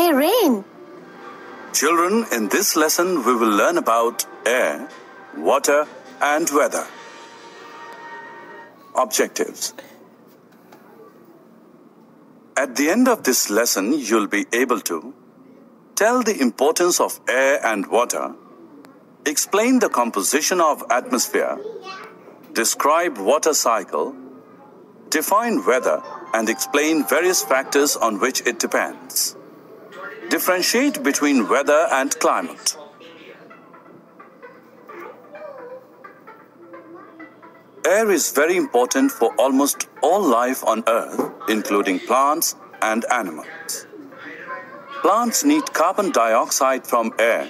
may rain. Children, in this lesson we will learn about air, water and weather. Objectives. At the end of this lesson, you'll be able to tell the importance of air and water, explain the composition of atmosphere, describe water cycle, define weather and explain various factors on which it depends. Differentiate between weather and climate. Air is very important for almost all life on Earth, including plants and animals. Plants need carbon dioxide from air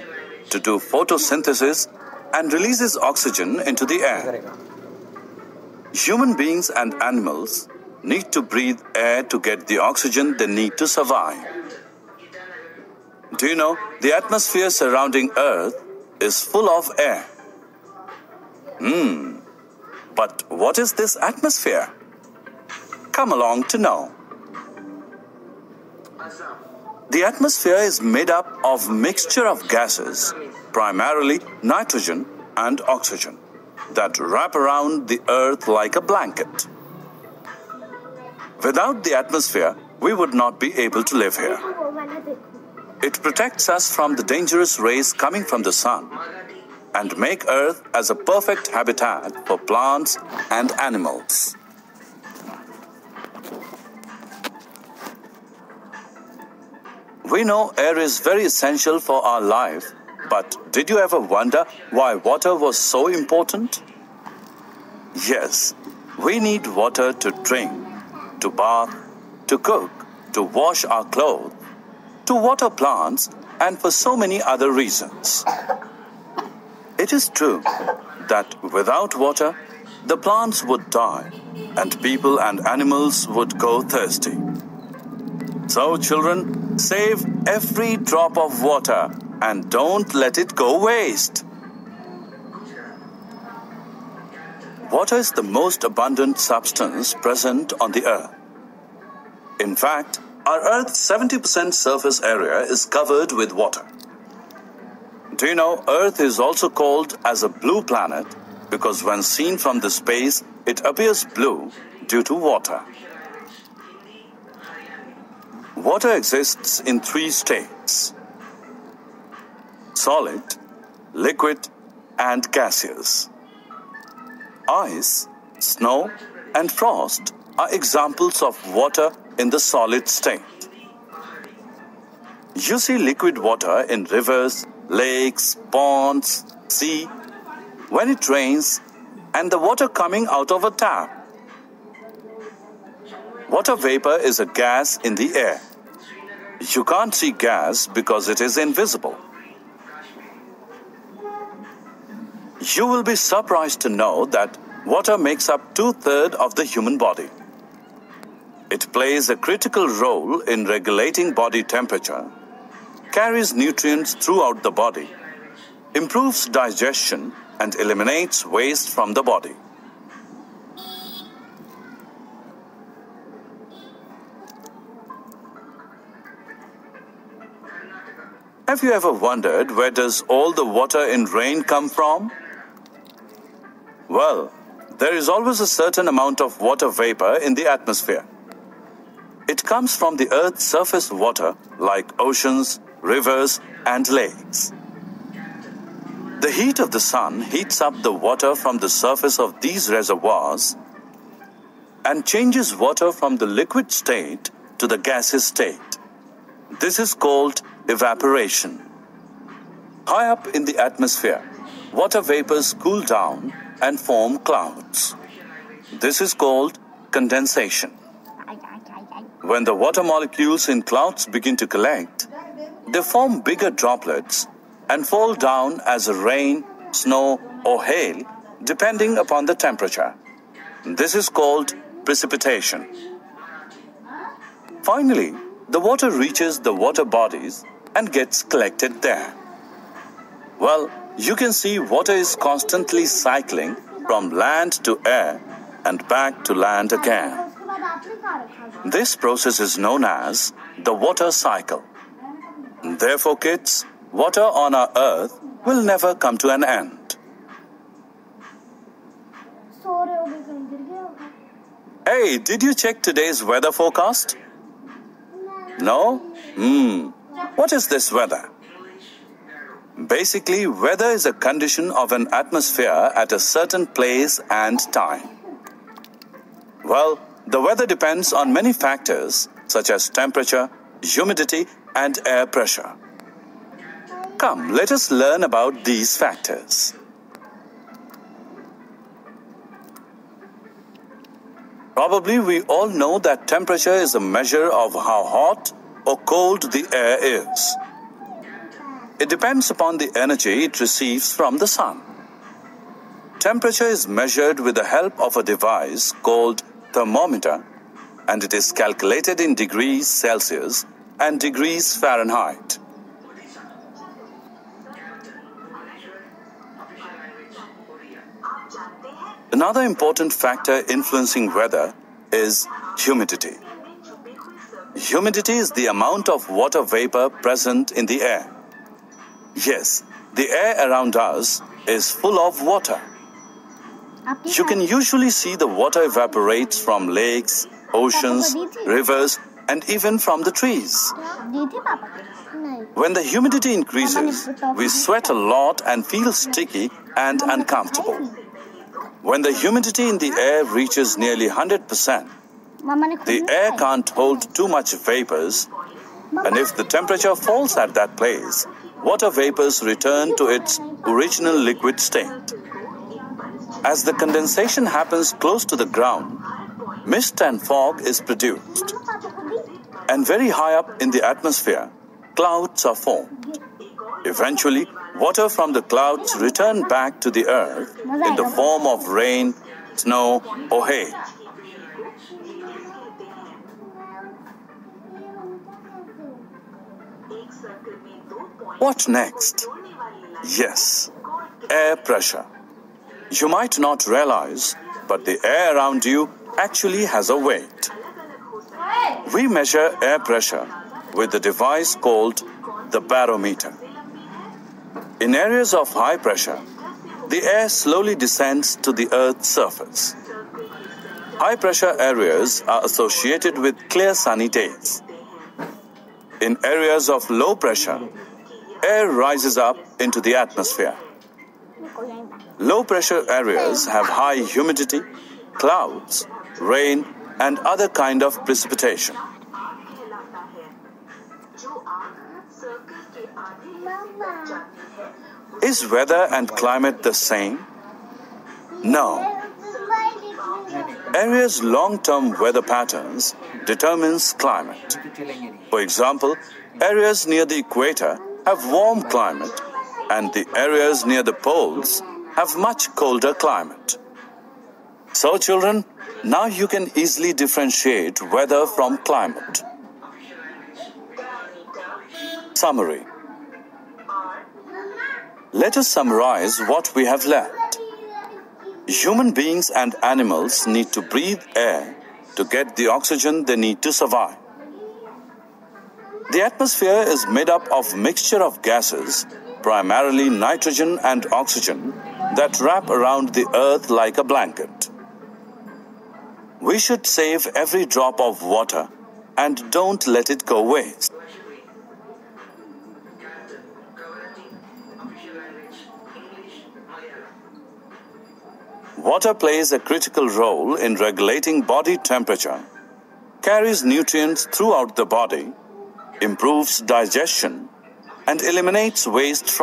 to do photosynthesis and releases oxygen into the air. Human beings and animals need to breathe air to get the oxygen they need to survive. Do you know, the atmosphere surrounding Earth is full of air. But what is this atmosphere? Come along to know. The atmosphere is made up of a mixture of gases, primarily nitrogen and oxygen, that wrap around the Earth like a blanket. Without the atmosphere, we would not be able to live here. It protects us from the dangerous rays coming from the sun and make Earth as a perfect habitat for plants and animals. We know air is very essential for our life, but did you ever wonder why water was so important? Yes, we need water to drink, to bath, to cook, to wash our clothes, to water plants, and for so many other reasons. It is true that without water, the plants would die and people and animals would go thirsty. So children, save every drop of water and don't let it go waste. Water is the most abundant substance present on the Earth. In fact, our Earth's 70% surface area is covered with water. Do you know, Earth is also called as a blue planet because when seen from the space, it appears blue due to water. Water exists in three states: solid, liquid, and gaseous. Ice, snow, and frost are examples of water in the solid state. You see liquid water in rivers, lakes, ponds, sea, when it rains, and the water coming out of a tap. Water vapor is a gas in the air. You can't see gas because it is invisible. You will be surprised to know that water makes up 2/3 of the human body. It plays a critical role in regulating body temperature, carries nutrients throughout the body, improves digestion and eliminates waste from the body. Have you ever wondered where does all the water in rain come from? Well, there is always a certain amount of water vapor in the atmosphere. It comes from the Earth's surface water like oceans, rivers, and lakes. The heat of the sun heats up the water from the surface of these reservoirs and changes water from the liquid state to the gaseous state. This is called evaporation. High up in the atmosphere, water vapors cool down and form clouds. This is called condensation. When the water molecules in clouds begin to collect, they form bigger droplets and fall down as rain, snow, or hail, depending upon the temperature. This is called precipitation. Finally, the water reaches the water bodies and gets collected there. Well, you can see water is constantly cycling from land to air and back to land again. This process is known as the water cycle. Therefore, kids, water on our earth will never come to an end. Hey, did you check today's weather forecast? No? What is this weather? Basically, weather is a condition of an atmosphere at a certain place and time. Well, the weather depends on many factors such as temperature, humidity, and air pressure. Come, let us learn about these factors. Probably we all know that temperature is a measure of how hot or cold the air is. It depends upon the energy it receives from the sun. Temperature is measured with the help of a device called thermometer, and it is calculated in degrees Celsius and degrees Fahrenheit. Another important factor influencing weather is humidity. Humidity is the amount of water vapor present in the air. Yes, the air around us is full of water. You can usually see the water evaporates from lakes, oceans, rivers, and even from the trees. When the humidity increases, we sweat a lot and feel sticky and uncomfortable. When the humidity in the air reaches nearly 100%, the air can't hold too much vapors, and if the temperature falls at that place, water vapors return to its original liquid state. As the condensation happens close to the ground, mist and fog is produced. And very high up in the atmosphere, clouds are formed. Eventually, water from the clouds return back to the earth in the form of rain, snow, or hay. What next? Yes, air pressure. You might not realize, but the air around you actually has a weight. We measure air pressure with a device called the barometer. In areas of high pressure, the air slowly descends to the Earth's surface. High pressure areas are associated with clear sunny days. In areas of low pressure, air rises up into the atmosphere. Low pressure areas have high humidity, clouds, rain, and other kind of precipitation. Is weather and climate the same? No. Areas' long-term weather patterns determines climate. For example, areas near the equator have warm climate, and the areas near the poles have much colder climate. So children, now you can easily differentiate weather from climate. Summary. Let us summarize what we have learned. Human beings and animals need to breathe air to get the oxygen they need to survive. The atmosphere is made up of a mixture of gases, primarily nitrogen and oxygen, that wrap around the earth like a blanket. We should save every drop of water and don't let it go waste. Water plays a critical role in regulating body temperature, carries nutrients throughout the body, improves digestion, and eliminates waste from